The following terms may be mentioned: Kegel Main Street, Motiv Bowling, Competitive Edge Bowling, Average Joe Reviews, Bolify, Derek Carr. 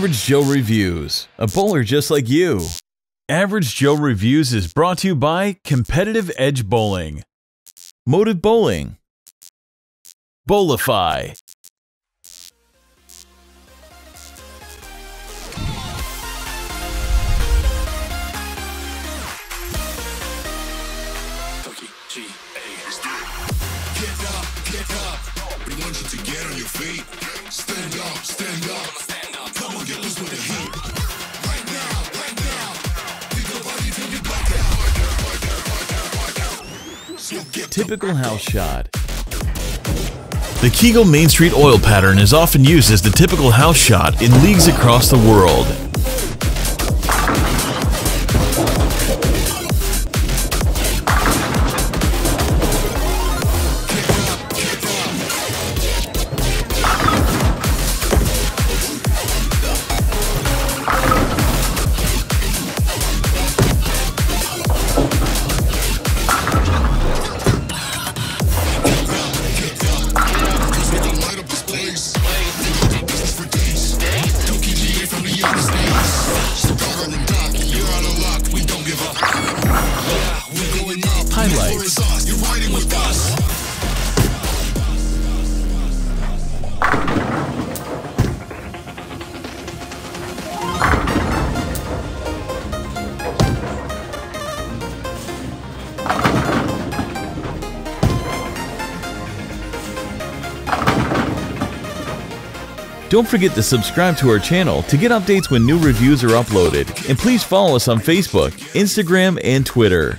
Average Joe Reviews, a bowler just like you. Average Joe Reviews is brought to you by Competitive Edge Bowling, Motiv Bowling, Bolify, to get on your feet. Stand up, stand up, stand up. Come on, get loose with the heat. Right now, right now. Think about it till you black out. So get typical house shot. The Kegel Main Street oil pattern is often used as the typical house shot in leagues across the world. Highlights. You're riding with us. Don't forget to subscribe to our channel to get updates when new reviews are uploaded, and please follow us on Facebook, Instagram, and Twitter.